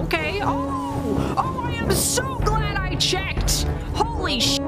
Okay. Oh, I am so glad I checked. Holy sh**.